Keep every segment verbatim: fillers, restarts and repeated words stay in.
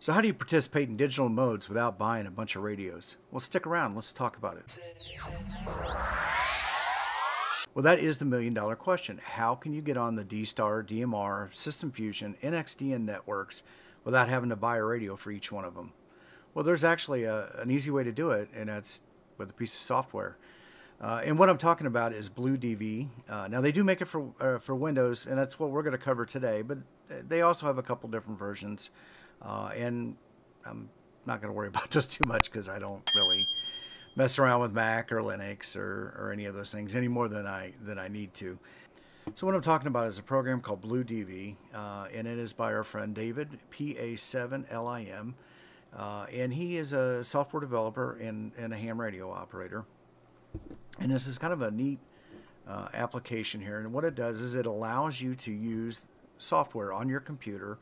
So how do you participate in digital modes without buying a bunch of radios? Well, stick around, let's talk about it. Well, that is the million dollar question. How can you get on the D-Star, D M R, System Fusion, N X D N networks without having to buy a radio for each one of them? Well, there's actually a, an easy way to do it, and that's with a piece of software. Uh, and what I'm talking about is BlueDV. Uh, now, they do make it for, uh, for Windows, and that's what we're going to cover today, but they also have a couple different versions. Uh, and I'm not going to worry about those too much because I don't really mess around with Mac or Linux or, or any of those things any more than I, than I need to. So what I'm talking about is a program called BlueDV, uh, and it is by our friend David P A seven L I M. Uh, and he is a software developer and, and a ham radio operator. And this is kind of a neat uh, application here. And what it does is it allows you to use software on your computer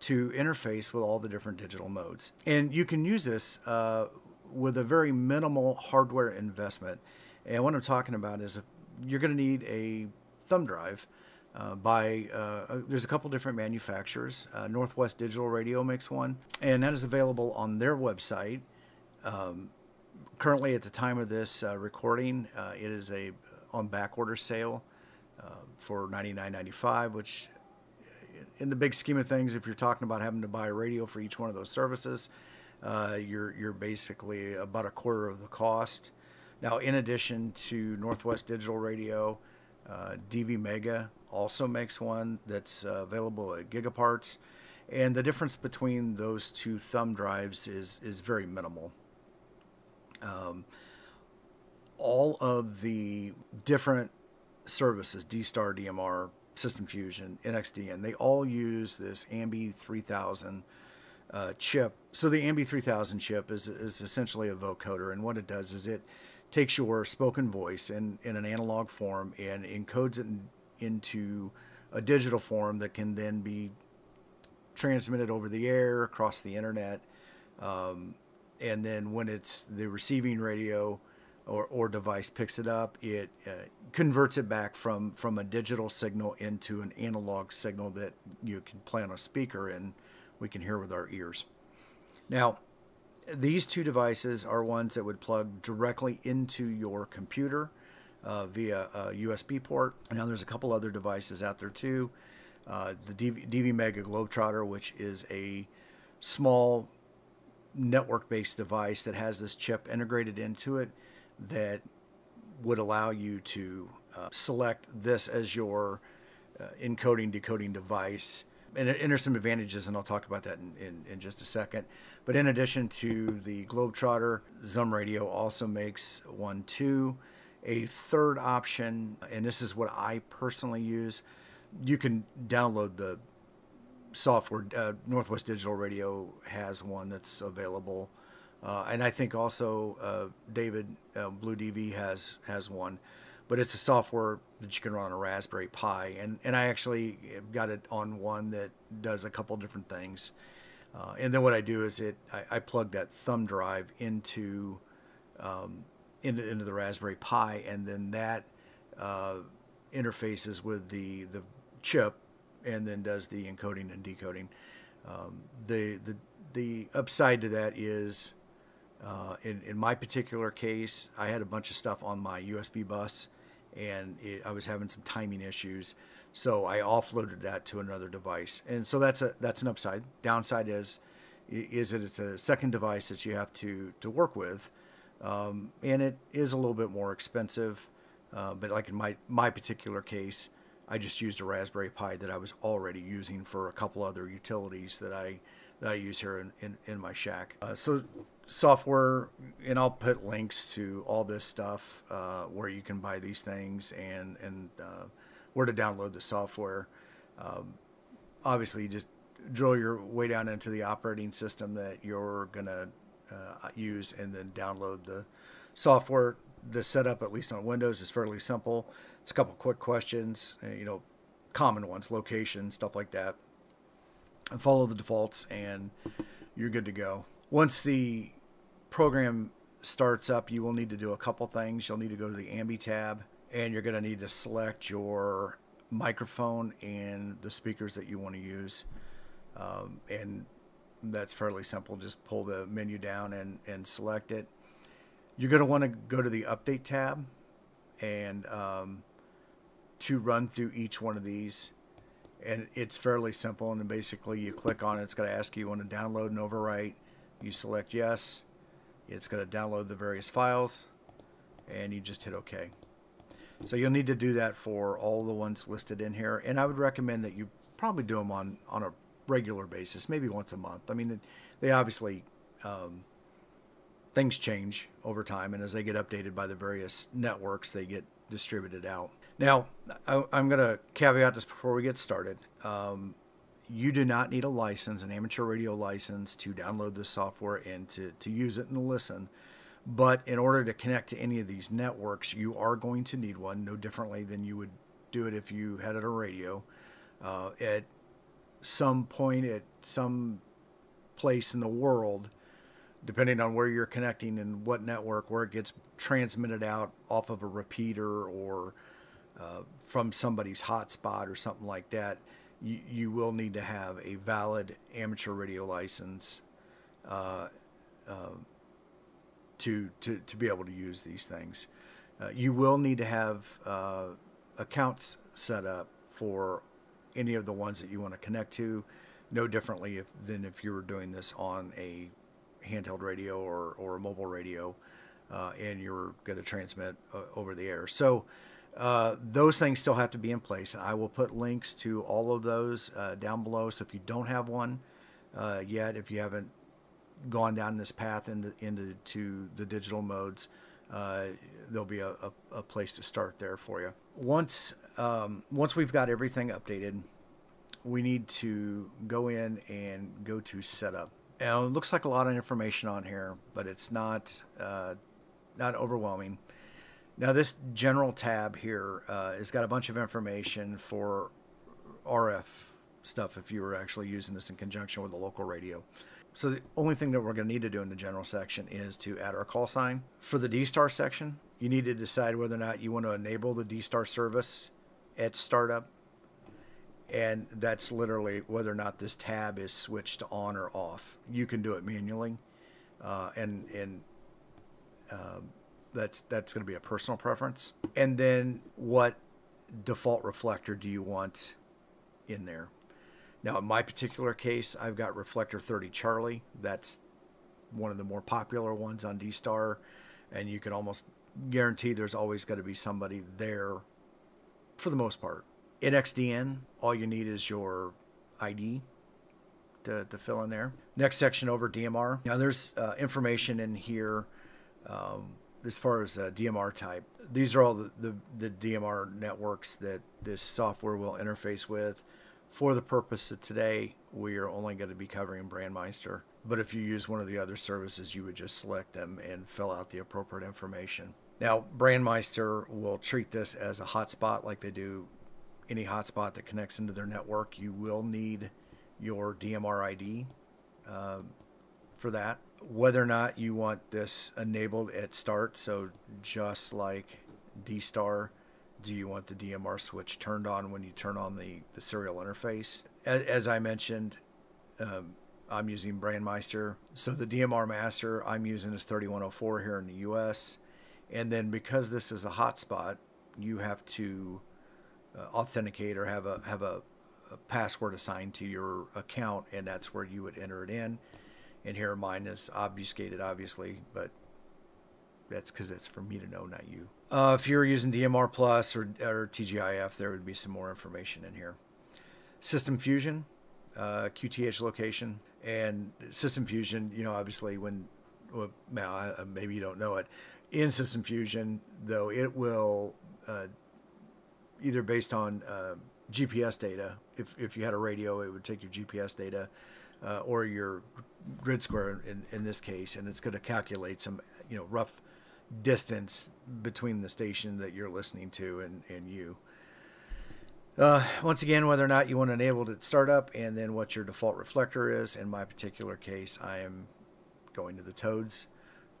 to interface with all the different digital modes. And you can use this uh, with a very minimal hardware investment. And what I'm talking about is a, you're going to need a thumb drive. Uh, by uh, there's a couple different manufacturers. Uh, Northwest Digital Radio makes one, and that is available on their website. Um, currently, at the time of this uh, recording, uh, it is a on backorder sale uh, for ninety-nine ninety-five. Which, in the big scheme of things, if you're talking about having to buy a radio for each one of those services, uh, you're you're basically about a quarter of the cost. Now, in addition to Northwest Digital Radio, uh, D V Mega also makes one that's uh, available at gigaparts, and the difference between those two thumb drives is is very minimal. Um, all of the different services, D-Star, D M R, System Fusion, N X D N, they all use this AMBE three thousand uh, chip. So the AMBE three thousand chip is, is essentially a vocoder, and what it does is it takes your spoken voice in, in an analog form and encodes it in into a digital form that can then be transmitted over the air, across the internet, um, and then when it's the receiving radio or, or device picks it up, it uh, converts it back from from a digital signal into an analog signal that you can play on a speaker and we can hear with our ears. Now, these two devices are ones that would plug directly into your computer Uh, via a U S B port. Now there's a couple other devices out there too. Uh, the D V, D V Mega Globetrotter, which is a small network-based device that has this chip integrated into it that would allow you to uh, select this as your uh, encoding, decoding device. And, and there's some advantages, and I'll talk about that in, in, in just a second. But in addition to the Globetrotter, ZUM Radio also makes one too. A third option, and this is what I personally use, you can download the software. Uh, Northwest Digital Radio has one that's available. Uh, and I think also uh, David, uh, BlueDV has, has one. But it's a software that you can run on a Raspberry Pi. And, and I actually got it on one that does a couple different things. Uh, and then what I do is it I, I plug that thumb drive into... Um, Into, into the Raspberry Pi, and then that uh, interfaces with the the chip, and then does the encoding and decoding. Um, the the the upside to that is, uh, in in my particular case, I had a bunch of stuff on my U S B bus, and it, I was having some timing issues, so I offloaded that to another device, and so that's a that's an upside. Downside is, is that it's a second device that you have to to work with. Um, and it is a little bit more expensive, uh, but like in my, my particular case, I just used a Raspberry Pi that I was already using for a couple other utilities that I, that I use here in, in, in my shack. Uh, so software, and I'll put links to all this stuff, uh, where you can buy these things and, and, uh, where to download the software. Um, obviously you just drill your way down into the operating system that you're going to Uh, use, and then download the software. The setup, at least on Windows, is fairly simple. It's a couple quick questions, you know, common ones, location, stuff like that, and follow the defaults and you're good to go. Once the program starts up, you will need to do a couple things. You'll need to go to the AMBE tab, and you're going to need to select your microphone and the speakers that you want to use, um, and that's fairly simple. Just pull the menu down and, and select it. You're going to want to go to the Update tab and um, to run through each one of these. And it's fairly simple, and basically you click on it. It's going to ask you, you want to download and overwrite. You select yes. It's going to download the various files, and you just hit OK. So you'll need to do that for all the ones listed in here, and I would recommend that you probably do them on, on a regular basis, maybe once a month. I mean, they obviously, um, things change over time, and as they get updated by the various networks, they get distributed out. Now, I, I'm going to caveat this before we get started. Um, you do not need a license, an amateur radio license, to download this software and to, to use it and listen. But in order to connect to any of these networks, you are going to need one, no differently than you would do it if you had it on radio. Uh, at some point, at some place in the world, depending on where you're connecting and what network, where it gets transmitted out off of a repeater or uh, from somebody's hotspot or something like that, you, you will need to have a valid amateur radio license uh, uh, to, to, to be able to use these things. Uh, you will need to have uh, accounts set up for any of the ones that you want to connect to, no differently if, than if you were doing this on a handheld radio or, or a mobile radio, uh, and you're going to transmit uh, over the air. So uh, those things still have to be in place. I will put links to all of those uh, down below. So if you don't have one uh, yet, if you haven't gone down this path into, into to the digital modes, uh, there'll be a, a, a place to start there for you. Once, um, once we've got everything updated, we need to go in and go to setup. Now, it looks like a lot of information on here, but it's not uh, not overwhelming. Now, this general tab here uh, has got a bunch of information for R F stuff if you were actually using this in conjunction with a local radio. So the only thing that we're going to need to do in the general section is to add our call sign. For the D-Star section, you need to decide whether or not you want to enable the D-Star service at startup. And that's literally whether or not this tab is switched on or off. You can do it manually, uh, and and uh, that's that's going to be a personal preference. And then, what default reflector do you want in there? Now, in my particular case, I've got reflector thirty Charlie. That's one of the more popular ones on D-Star, and you can almost guarantee there's always going to be somebody there, for the most part. N X D N, all you need is your I D to, to fill in there. Next section over, D M R. Now there's uh, information in here um, as far as uh, D M R type. These are all the, the, the D M R networks that this software will interface with. For the purpose of today, we are only going to be covering Brandmeister. But if you use one of the other services, you would just select them and fill out the appropriate information. Now, Brandmeister will treat this as a hotspot like they do any hotspot that connects into their network. You will need your D M R I D uh, for that. Whether or not you want this enabled at start, so just like D-Star, do you want the D M R switch turned on when you turn on the, the serial interface? As, as I mentioned, um, I'm using Brandmeister. So the D M R master I'm using is thirty-one oh four here in the U S. And then because this is a hotspot, you have to Uh, authenticate or have a have a, a password assigned to your account, and that's where you would enter it in. And here mine is obfuscated, obviously, but that's because it's for me to know, not you. Uh, if you're using D M R Plus or, or T G I F, there would be some more information in here. System Fusion, uh, Q T H location, and System Fusion. You know, obviously, when well, now maybe you don't know it. In System Fusion, though, it will. Uh, either based on uh, G P S data, if, if you had a radio, it would take your G P S data uh, or your grid square in, in this case, and it's going to calculate some you know rough distance between the station that you're listening to and, and you. Uh, once again, whether or not you want to enable it at startup, and then what your default reflector is. In my particular case, I am going to the Toads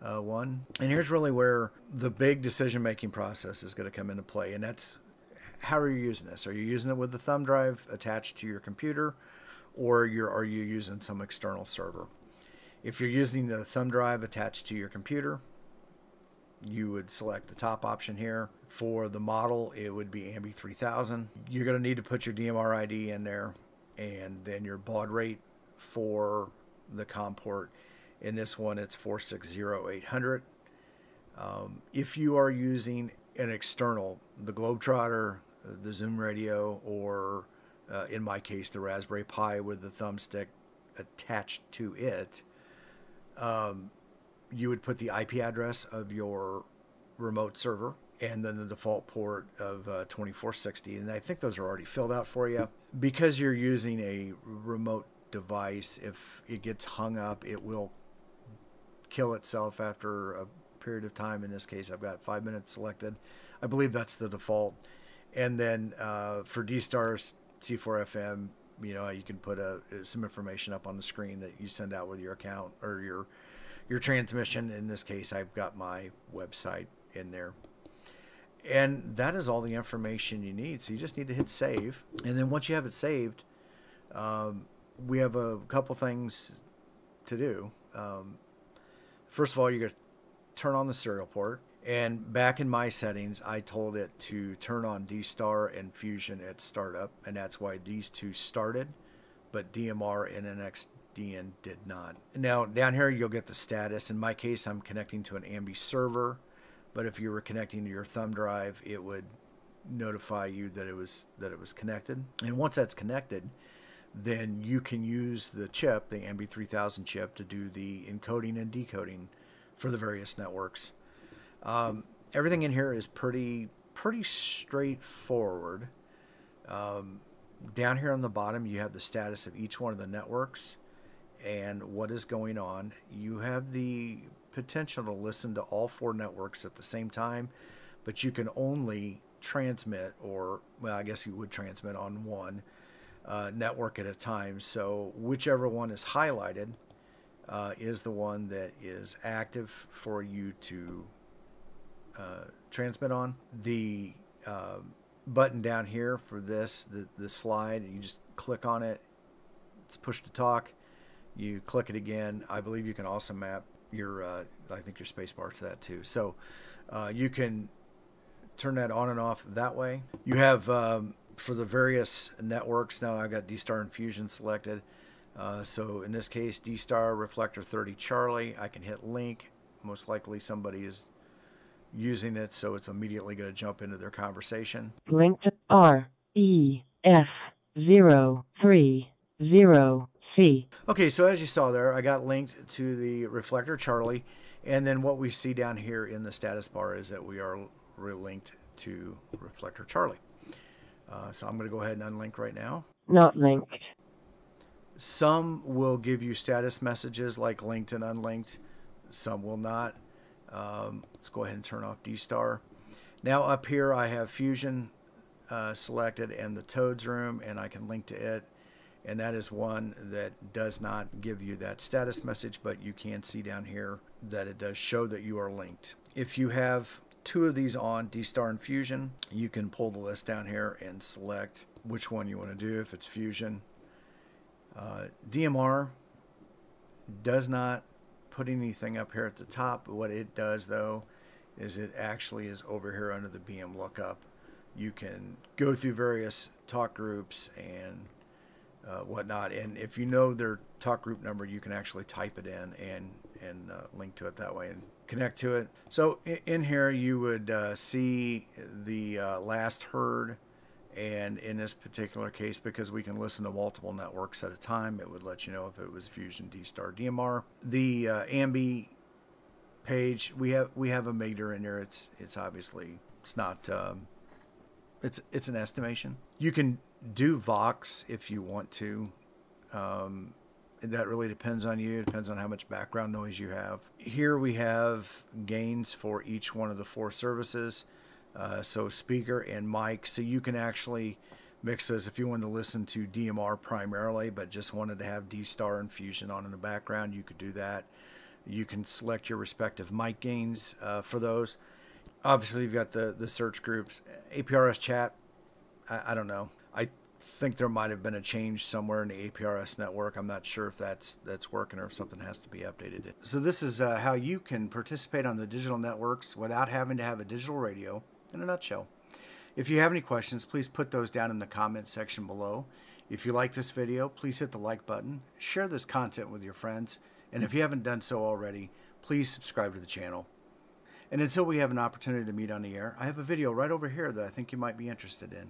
uh, one. And here's really where the big decision-making process is going to come into play, and that's how are you using this? Are you using it with the thumb drive attached to your computer, or you're, are you using some external server? If you're using the thumb drive attached to your computer, you would select the top option here. For the model, it would be AMBE three thousand. You're going to need to put your D M R I D in there, and then your baud rate for the COM port. In this one, it's four sixty eight hundred. Um, if you are using an external, the Globetrotter, the ZUM Radio, or uh, in my case, the Raspberry Pi with the thumbstick attached to it, um, you would put the I P address of your remote server and then the default port of uh, twenty four sixty. And I think those are already filled out for you. Because you're using a remote device, if it gets hung up, it will kill itself after a period of time. In this case, I've got five minutes selected. I believe that's the default. And then uh, for D-Star C four F M, you know, you can put a, some information up on the screen that you send out with your account or your your transmission. In this case, I've got my website in there. And that is all the information you need. So you just need to hit save. And then once you have it saved, um, we have a couple things to do. Um, first of all, you're going to turn on the serial port. And back in my settings, I told it to turn on D-Star and Fusion at startup, and that's why these two started, but D M R and N X D N did not. Now, down here, you'll get the status. In my case, I'm connecting to an AMBE server, but if you were connecting to your thumb drive, it would notify you that it was, that it was connected. And once that's connected, then you can use the chip, the AMBE three thousand chip, to do the encoding and decoding for the various networks. Um, everything in here is pretty, pretty straightforward. Um, down here on the bottom, you have the status of each one of the networks and what is going on. You have the potential to listen to all four networks at the same time, but you can only transmit, or, well, I guess you would transmit on one uh, network at a time. So whichever one is highlighted uh, is the one that is active for you to Uh, transmit on. The uh, button down here for this, the, the slide, you just click on it. It's push to talk. You click it again. I believe you can also map your, uh, I think your spacebar to that too. So uh, you can turn that on and off that way. You have um, for the various networks, now I've got D-Star and Fusion selected. Uh, so in this case, D-Star Reflector thirty Charlie. I can hit link. Most likely somebody is using it, so it's immediately going to jump into their conversation. Linked R E F zero three zero C. Okay, so as you saw there, I got linked to the Reflector Charlie, and then what we see down here in the status bar is that we are relinked to Reflector Charlie. Uh, so I'm going to go ahead and unlink right now. Not linked. Some will give you status messages like linked and unlinked. Some will not. Um, let's go ahead and turn off D-Star. Now up here I have Fusion uh, selected and the Toads room, and I can link to it. And that is one that does not give you that status message, but you can see down here that it does show that you are linked. If you have two of these on, D-Star and Fusion, you can pull the list down here and select which one you want to do. If it's Fusion, uh, D M R does not put anything up here at the top. What it does though is it actually is over here under the B M lookup. You can go through various talk groups and uh, whatnot, and if you know their talk group number, you can actually type it in and and uh, link to it that way and connect to it. So in here you would uh, see the uh, last heard, and in this particular case, because we can listen to multiple networks at a time, it would let you know if it was Fusion, D-Star, D M R. The uh, AMBE page, we have we have a meter in there. It's it's obviously it's not um, it's it's an estimation. You can do Vox if you want to. Um, that really depends on you. It depends on how much background noise you have. Here we have gains for each one of the four services. Uh, so speaker and mic, so you can actually mix those if you wanted to listen to D M R primarily but just wanted to have D-Star and Fusion on in the background. You could do that. You can select your respective mic gains uh, for those. Obviously you've got the the search groups. A P R S chat, I, I don't know. I think there might have been a change somewhere in the A P R S network. I'm not sure if that's that's working or if something has to be updated. So this is uh, how you can participate on the digital networks without having to have a digital radio in a nutshell. If you have any questions, please put those down in the comments section below. If you like this video, please hit the like button, share this content with your friends, and if you haven't done so already, please subscribe to the channel. And until we have an opportunity to meet on the air, I have a video right over here that I think you might be interested in.